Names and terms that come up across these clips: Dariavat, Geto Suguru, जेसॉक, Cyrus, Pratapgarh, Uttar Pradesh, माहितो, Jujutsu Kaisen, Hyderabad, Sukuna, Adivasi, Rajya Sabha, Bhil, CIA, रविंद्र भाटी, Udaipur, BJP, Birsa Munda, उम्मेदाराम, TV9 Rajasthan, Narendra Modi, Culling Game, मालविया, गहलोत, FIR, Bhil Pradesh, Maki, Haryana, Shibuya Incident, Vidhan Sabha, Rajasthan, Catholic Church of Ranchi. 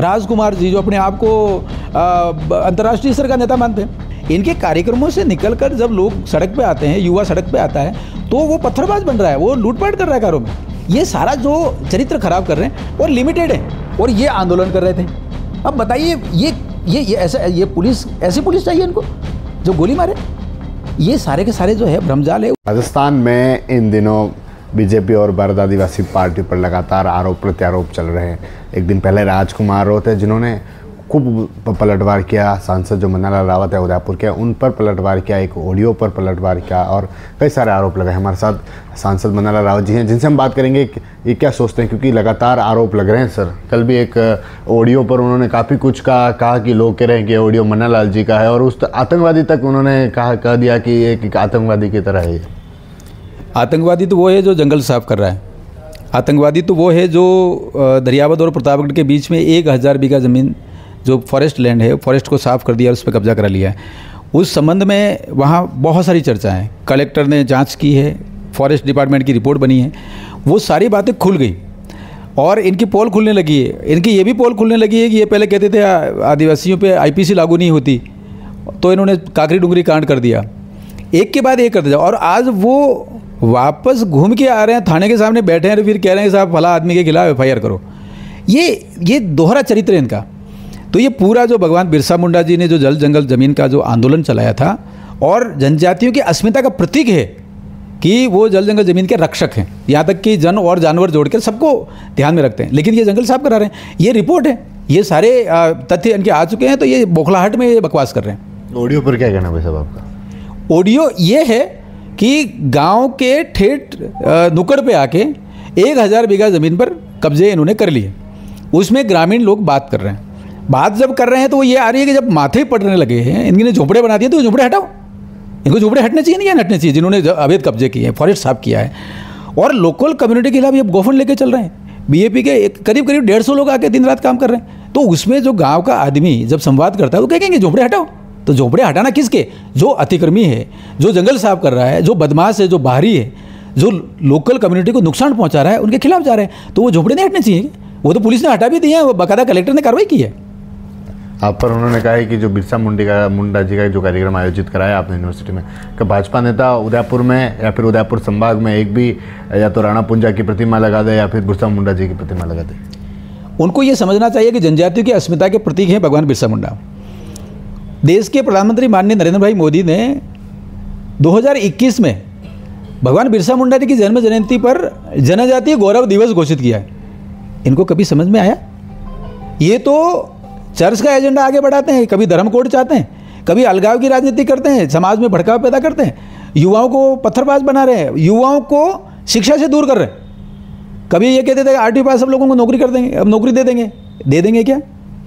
राजकुमार जी जो अपने आप को अंतर्राष्ट्रीय स्तर का नेता मानते हैं, इनके कार्यक्रमों से निकलकर जब लोग सड़क पे आते हैं, युवा सड़क पे आता है तो वो पत्थरबाज बन रहा है, वो लूटपाट कर रहा है कारों में। ये सारा जो चरित्र खराब कर रहे हैं और लिमिटेड है और ये आंदोलन कर रहे थे। अब बताइए ये ऐसा ये पुलिस, ऐसी पुलिस चाहिए इनको जो गोली मारे? ये सारे के सारे जो है भ्रमजाल है। राजस्थान में इन दिनों बीजेपी और भारत आदिवासी पार्टी पर लगातार आरोप प्रत्यारोप चल रहे हैं। एक दिन पहले राजकुमार रावत है जिन्होंने खूब पलटवार किया, सांसद जो मन्नालाल रावत है उदयपुर के, उन पर पलटवार किया, एक ऑडियो पर पलटवार किया और कई सारे आरोप लगाए। हमारे साथ सांसद मन्नालाल रावत जी हैं जिनसे हम बात करेंगे ये क्या सोचते हैं, क्योंकि लगातार आरोप लग रहे हैं। सर, कल भी एक ऑडियो पर उन्होंने काफ़ी कुछ कहा कि लोग कह रहे हैं कि ऑडियो मन्नालाल जी का है और उस आतंकवादी तक उन्होंने कह दिया कि एक आतंकवादी की तरह है। आतंकवादी तो वो है जो जंगल साफ कर रहा है, आतंकवादी तो वो है जो दरियावत और प्रतापगढ़ के बीच में 1000 बीघा ज़मीन जो फॉरेस्ट लैंड है, फॉरेस्ट को साफ़ कर दिया और उस पर कब्जा करा लिया है। उस संबंध में वहाँ बहुत सारी चर्चा है, कलेक्टर ने जांच की है, फॉरेस्ट डिपार्टमेंट की रिपोर्ट बनी है, वो सारी बातें खुल गई और इनकी पोल खुलने लगी है। इनकी ये भी पोल खुलने लगी है कि ये पहले कहते थे आदिवासियों पर IPC लागू नहीं होती, तो इन्होंने काकरी डुंगरी कांड कर दिया, एक के बाद एक करते जाओ और आज वो वापस घूम के आ रहे हैं, थाने के सामने बैठे हैं और फिर कह रहे हैं साहब भला आदमी के खिलाफ FIR करो। ये दोहरा चरित्र है इनका। तो ये पूरा जो भगवान बिरसा मुंडा जी ने जो जल जंगल ज़मीन का जो आंदोलन चलाया था और जनजातियों की अस्मिता का प्रतीक है कि वो जल जंगल ज़मीन के रक्षक हैं, यहाँ तक कि जन और जानवर जोड़कर सबको ध्यान में रखते हैं, लेकिन ये जंगल साफ करा रहे हैं। ये रिपोर्ट है, ये सारे तथ्य इनके आ चुके हैं, तो ये बौखलाहट में ये बकवास कर रहे हैं। ऑडियो पर क्या कहना है भाई साहब आपका? ऑडियो ये है कि गांव के ठेठ नुक्कड़ पे आके 1000 बीघा ज़मीन पर कब्जे इन्होंने कर लिए, उसमें ग्रामीण लोग बात कर रहे हैं। बात जब कर रहे हैं तो वो ये आ रही है कि जब माथे पड़ने लगे हैं, इनके झोपड़े बना दिए तो झोपड़े हटाओ, इनको झोपड़े हटने चाहिए, नहीं हटने चाहिए जिन्होंने अवैध कब्जे किए हैं, फॉरेस्ट साफ किया है। और लोकल कम्युनिटी के खिलाफ ये गोफन लेके चल रहे हैं। BJP के करीब 150 लोग आके दिन रात काम कर रहे हैं, तो उसमें जो गाँव का आदमी जब संवाद करता है तो कहेंगे झोपड़े हटाओ। तो झोपड़े हटाना किसके? जो अतिक्रमी है, जो जंगल साफ कर रहा है, जो बदमाश है, जो बाहरी है, जो लोकल कम्युनिटी को नुकसान पहुंचा रहा है, उनके खिलाफ जा रहे हैं, तो वो झोपड़े नहीं हटने चाहिए। वो तो पुलिस ने हटा भी दिए हैं, वो बाकायदा कलेक्टर ने कार्रवाई की है। आप पर उन्होंने कहा है कि जो बिरसा मुंडा जी का जो कार्यक्रम आयोजित कराया आपने यूनिवर्सिटी में, कि भाजपा नेता उदयपुर में या फिर उदयपुर संभाग में एक भी या तो राणा पुंजा की प्रतिमा लगा दे या फिर बिरसा मुंडा जी की प्रतिमा लगा दे। उनको ये समझना चाहिए कि जनजातियों की अस्मिता के प्रतीक हैं भगवान बिरसा मुंडा। देश के प्रधानमंत्री माननीय नरेंद्र भाई मोदी ने 2021 में भगवान बिरसा मुंडा जी की जन्म जयंती पर जनजातीय गौरव दिवस घोषित किया है। इनको कभी समझ में आया? ये तो चर्च का एजेंडा आगे बढ़ाते हैं, कभी धर्म कोड चाहते हैं, कभी अलगाव की राजनीति करते हैं, समाज में भड़काव पैदा करते हैं, युवाओं को पत्थरबाज बना रहे हैं, युवाओं को शिक्षा से दूर कर रहे हैं। कभी ये कहते थे 8वीं पास सब लोगों को नौकरी कर देंगे, अब नौकरी दे देंगे क्या?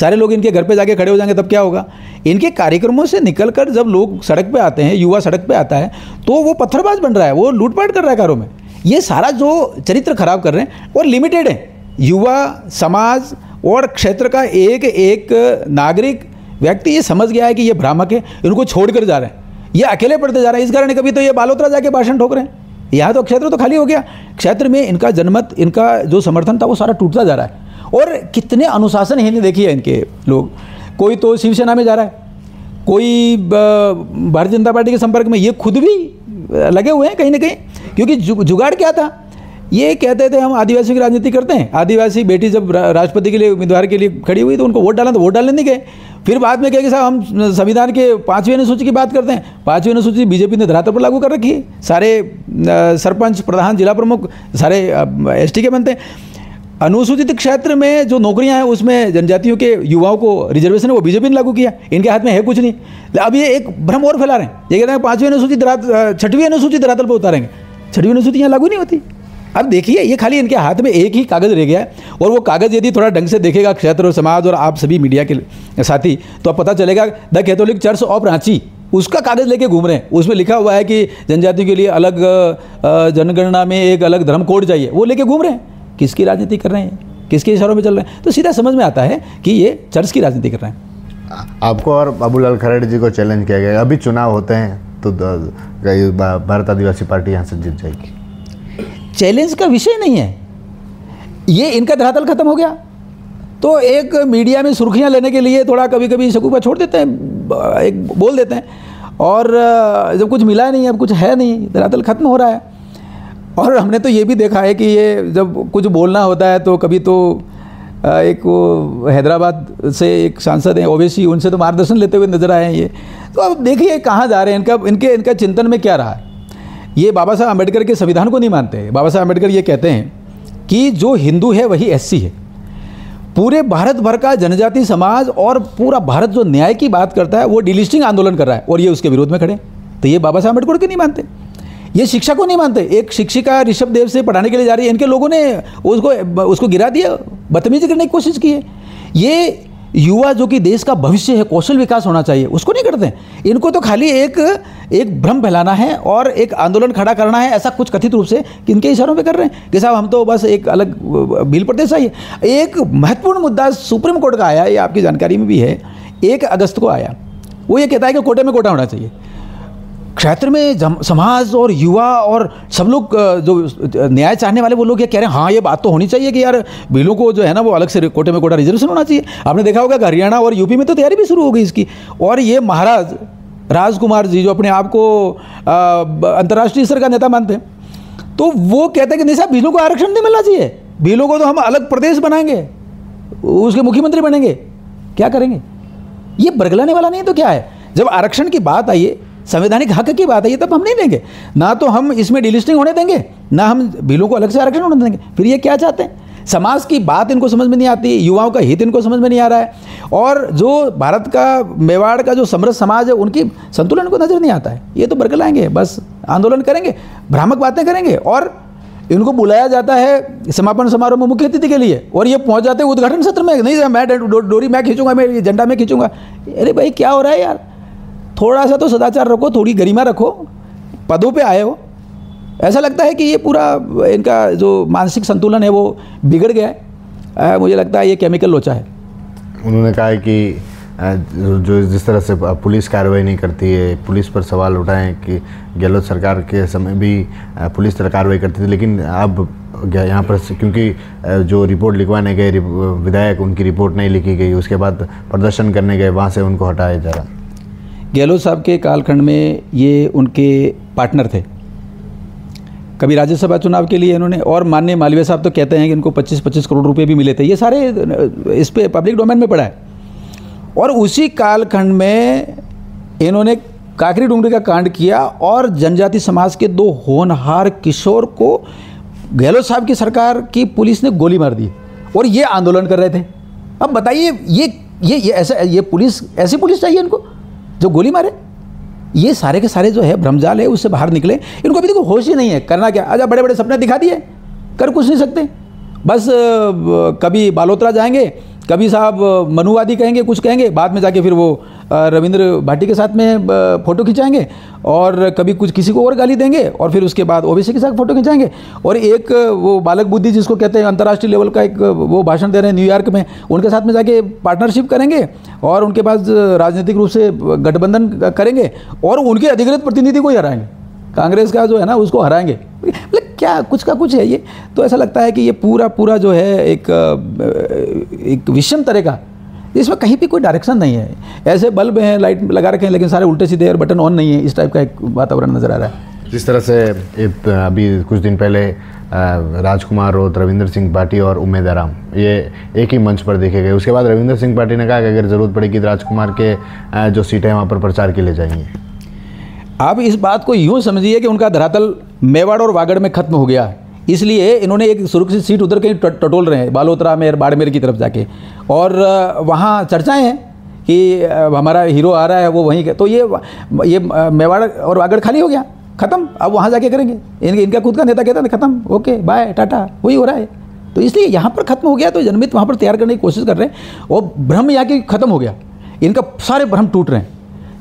सारे लोग इनके घर पे जाके खड़े हो जाएंगे तब क्या होगा? इनके कार्यक्रमों से निकलकर जब लोग सड़क पे आते हैं, युवा सड़क पे आता है तो वो पत्थरबाज बन रहा है, वो लूटपाट कर रहा है कारों में। ये सारा जो चरित्र खराब कर रहे हैं और लिमिटेड है। युवा समाज और क्षेत्र का एक एक नागरिक व्यक्ति ये समझ गया है कि ये भ्रामक है, इनको छोड़ कर जा रहे हैं, ये अकेले पड़ते जा रहे हैं। इस कारण कभी तो ये बालोतरा जाके भाषण ठोक रहे हैं, यहाँ तो क्षेत्र तो खाली हो गया। क्षेत्र में इनका जनमत, इनका जो समर्थन था वो सारा टूटता जा रहा है। और कितने अनुशासनहीन देखिए इनके लोग, कोई तो शिवसेना में जा रहा है, कोई भारतीय जनता पार्टी के संपर्क में, ये खुद भी लगे हुए हैं कहीं ना कहीं। क्योंकि जुगाड़ क्या था? ये कहते थे हम आदिवासियों की राजनीति करते हैं। आदिवासी बेटी जब राष्ट्रपति के लिए उम्मीदवार के लिए खड़ी हुई तो उनको वोट डाला, तो वोट डालने नहीं गए। फिर बाद में कहे कि साहब हम संविधान के 5वीं अनुसूची की बात करते हैं। 5वीं अनुसूची बीजेपी ने धरातल पर लागू कर रखी है। सारे सरपंच, प्रधान, जिला प्रमुख सारे ST के बनते हैं। अनुसूचित क्षेत्र में जो नौकरियां हैं उसमें जनजातियों के युवाओं को रिजर्वेशन है, वो बीजेपी ने लागू किया, इनके हाथ में है कुछ नहीं। अब ये एक भ्रम और फैला रहे हैं, ये कह रहे हैं 6वीं अनुसूची धरातल पर उतारेंगे। 6वीं अनुसूची यहाँ लागू नहीं होती। अब देखिए ये खाली इनके हाथ में एक ही कागज़ रह गया है और वो कागज़ यदि थोड़ा ढंग से देखेगा क्षेत्र और समाज और आप सभी मीडिया के साथी, तो अब पता चलेगा the Catholic church of Ranchi, उसका कागज़ लेके घूम रहे हैं, उसमें लिखा हुआ है कि जनजाति के लिए अलग जनगणना में एक अलग धर्म कोड चाहिए, वो लेके घूम रहे हैं। किसकी राजनीति कर रहे हैं, किसके इशारों में चल रहे हैं? तो सीधा समझ में आता है कि ये चर्च की राजनीति कर रहे हैं। आपको और बाबूलाल खरेड़ जी को चैलेंज किया गया, अभी चुनाव होते हैं तो भारत आदिवासी पार्टी यहाँ से जीत जाएगी। चैलेंज का विषय नहीं है ये, इनका धरातल खत्म हो गया। तो एक मीडिया में सुर्खियां लेने के लिए थोड़ा कभी कभी शकूबा छोड़ देते हैं, एक बोल देते हैं, और जब कुछ मिला नहीं, अब कुछ है नहीं, दरअसल ख़त्म हो रहा है। और हमने तो ये भी देखा है कि ये जब कुछ बोलना होता है तो कभी तो एक वो हैदराबाद से एक सांसद हैं ओवैसी, उनसे तो मार्गदर्शन लेते हुए नजर आए हैं ये। तो अब देखिए कहाँ जा रहे हैं, इनका चिंतन में क्या रहा है। ये बाबा साहब अम्बेडकर के संविधान को नहीं मानते। बाबा साहब अम्बेडकर ये कहते हैं कि जो हिंदू है वही एससी है। पूरे भारत भर का जनजाति समाज और पूरा भारत जो न्याय की बात करता है वो डिलिस्टिंग आंदोलन कर रहा है और ये उसके विरोध में खड़े। तो ये बाबा साहब अम्बेडकर को नहीं मानते, ये शिक्षा को नहीं मानते। एक शिक्षिका ऋषभ देव से पढ़ाने के लिए जा रही है, इनके लोगों ने उसको गिरा दिया, बदतमीजी करने की कोशिश की है। ये युवा जो कि देश का भविष्य है, कौशल विकास होना चाहिए, उसको नहीं करते। इनको तो खाली एक भ्रम फैलाना है और एक आंदोलन खड़ा करना है, ऐसा कुछ कथित रूप से इनके इशारों पे कर रहे हैं कि साहब हम तो बस एक अलग भील प्रदेश है। एक महत्वपूर्ण मुद्दा सुप्रीम कोर्ट का आया, ये आपकी जानकारी में भी है, 1 अगस्त को आया। वो ये कहता है कि कोटे में कोटा होना चाहिए, क्षेत्र में समाज और युवा और सब लोग जो न्याय चाहने वाले वो लोग ये कह रहे हैं हाँ ये बात तो होनी चाहिए कि यार भीलों को जो है ना वो अलग से कोटे में कोटा रिजर्वेशन होना चाहिए। आपने देखा होगा हरियाणा और यूपी में तो तैयारी भी शुरू हो गई इसकी। और ये महाराज राजकुमार जी जो अपने आप को अंतर्राष्ट्रीय स्तर का नेता मानते हैं, तो वो कहते हैं कि नहीं साहब भीलों को आरक्षण नहीं मिलना चाहिए, भीलों को तो हम अलग प्रदेश बनाएंगे, उसके मुख्यमंत्री बनेंगे। क्या करेंगे, ये बरगलाने वाला नहीं तो क्या है। जब आरक्षण की बात आई है, संवैधानिक हक की बात है, ये तब हम नहीं देंगे ना, तो हम इसमें डिलिस्टिंग होने देंगे ना हम भीलों को अलग से आरक्षण होने देंगे। फिर ये क्या चाहते हैं, समाज की बात इनको समझ में नहीं आती, युवाओं का हित इनको समझ में नहीं आ रहा है, और जो भारत का मेवाड़ का जो समृद्ध समाज है उनकी संतुलन को नजर नहीं आता है। ये तो बरगलाएंगे, बस आंदोलन करेंगे, भ्रामक बातें करेंगे। और इनको बुलाया जाता है समापन समारोह में मुख्य अतिथि के लिए, और ये पहुँच जाते हैं उद्घाटन सत्र में, नहीं मैं डोरी मैं खींचूंगा, मैं झंडा मैं खींचूंगा। अरे भाई क्या हो रहा है यार, थोड़ा सा तो सदाचार रखो, थोड़ी गरिमा रखो, पदों पे आए हो। ऐसा लगता है कि ये पूरा इनका जो मानसिक संतुलन है वो बिगड़ गया है। मुझे लगता है ये केमिकल लोचा है। उन्होंने कहा है कि जो जिस तरह से पुलिस कार्रवाई नहीं करती है, पुलिस पर सवाल उठाएं कि गहलोत सरकार के समय भी पुलिस कार्रवाई करती थी, लेकिन अब यहाँ पर क्योंकि जो रिपोर्ट लिखवाने गए विधायक, उनकी रिपोर्ट नहीं लिखी गई, उसके बाद प्रदर्शन करने गए, वहाँ से उनको हटाया जा रहा। गहलोत साहब के कालखंड में ये उनके पार्टनर थे, कभी राज्यसभा चुनाव के लिए इन्होंने, और माननीय मालविया साहब तो कहते हैं कि इनको 25-25 करोड़ रुपए भी मिले थे। ये सारे इस पे पब्लिक डोमेन में पड़ा है। और उसी कालखंड में इन्होंने काकरी डुंगरी का कांड किया और जनजाति समाज के 2 होनहार किशोर को गहलोत साहब की सरकार की पुलिस ने गोली मार दी और ये आंदोलन कर रहे थे। अब बताइए ये ऐसा ये पुलिस, ऐसी पुलिस चाहिए इनको जो गोली मारे। ये सारे के सारे जो है भ्रमजाल है, उससे बाहर निकले। इनको अभी देखो होश ही नहीं है करना क्या। अच्छा बड़े बड़े सपने दिखा दिए, कर कुछ नहीं सकते, बस कभी बालोतरा जाएंगे, कभी साहब मनुवादी कहेंगे, कुछ कहेंगे, बाद में जाके फिर वो रविंद्र भाटी के साथ में फ़ोटो खिंचाएंगे, और कभी कुछ किसी को और गाली देंगे, और फिर उसके बाद ओबीसी के साथ फ़ोटो खिंचाएंगे। और एक वो बालक बुद्धि जिसको कहते हैं, अंतर्राष्ट्रीय लेवल का एक वो भाषण दे रहे हैं न्यूयॉर्क में, उनके साथ में जाके पार्टनरशिप करेंगे और उनके पास राजनीतिक रूप से गठबंधन करेंगे और उनके अधिकृत प्रतिनिधि को ही हराएंगे, कांग्रेस का जो है ना उसको हराएंगे। मतलब क्या कुछ का कुछ है ये। तो ऐसा लगता है कि ये पूरा जो है एक विषम तरह का, इसमें कहीं भी कोई डायरेक्शन नहीं है। ऐसे बल्ब हैं, लाइट लगा रखे हैं, लेकिन सारे उल्टे सीधे और बटन ऑन नहीं है, इस टाइप का एक वातावरण नजर आ रहा है। जिस तरह से अभी कुछ दिन पहले राजकुमार और रविंद्र सिंह पार्टी और उम्मेदाराम ये एक ही मंच पर देखे गए, उसके बाद रविंद्र सिंह पार्टी ने कहा कि अगर ज़रूरत पड़ेगी राजकुमार के जो सीटें हैं वहाँ पर प्रचार के लिए जाएंगे। आप इस बात को यूँ समझिए कि उनका धरातल मेवाड़ और वागड़ में खत्म हो गया है, इसलिए इन्होंने एक सुरक्षित सीट उधर कहीं टटोल रहे हैं, बालोतरा में और बाड़मेर की तरफ जाके, और वहाँ चर्चाएं हैं कि हमारा हीरो आ रहा है वो वहीं। तो ये मेवाड़ और वागड़ खाली हो गया, खत्म। अब वहाँ जाके करेंगे, इनका खुद का नेता कहता है खत्म, ओके बाय टाटा, वही हो रहा है। तो इसलिए यहाँ पर खत्म हो गया, तो जनमित वहाँ पर तैयार करने की कोशिश कर रहे हैं, और भ्रम यहाँ के खत्म हो गया, इनका सारे भ्रम टूट रहे हैं,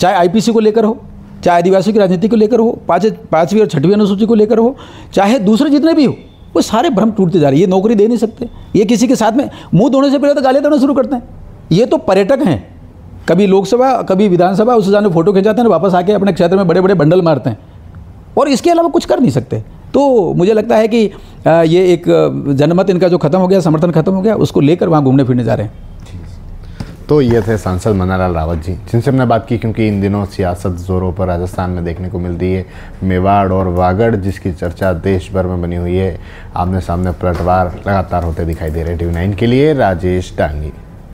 चाहे IPC को लेकर हो, चाहे आदिवासी की राजनीति को लेकर हो, 5वीं और 6वीं अनुसूची को लेकर हो, चाहे दूसरे जितने भी हो, वो सारे भ्रम टूटते जा रहे हैं। ये नौकरी दे नहीं सकते, ये किसी के साथ में मुंह धोने से पहले तो गालियां देना शुरू करते हैं। ये तो पर्यटक हैं, कभी लोकसभा कभी विधानसभा, उससे जाने फोटो खिंचाते हैं, वापस आके अपने क्षेत्र में बड़े बड़े बंडल मारते हैं, और इसके अलावा कुछ कर नहीं सकते। तो मुझे लगता है कि ये एक जनमत इनका जो खत्म हो गया, समर्थन खत्म हो गया, उसको लेकर वहाँ घूमने फिरने जा रहे हैं। तो ये थे सांसद मन्नालाल रावत जी, जिनसे हमने बात की, क्योंकि इन दिनों सियासत जोरों पर राजस्थान में देखने को मिलती है। मेवाड़ और वागड़ जिसकी चर्चा देश भर में बनी हुई है, आमने सामने पलटवार लगातार होते दिखाई दे रहे हैं। TV9 के लिए राजेश डांगी।